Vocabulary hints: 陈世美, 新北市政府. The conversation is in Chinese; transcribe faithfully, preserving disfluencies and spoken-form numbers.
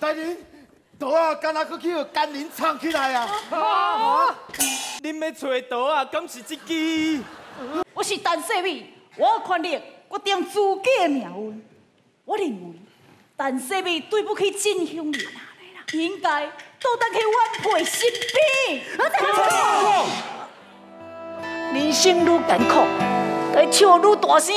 大人，刀啊，敢若去去甘霖藏起来啊！啊！恁要找刀啊，敢是这支？我是陈世美，我有权利决定自己的命运。我认为陈世美对不起真乡人啊，应该倒当去挽回身边。人生愈艰苦，该笑愈大声。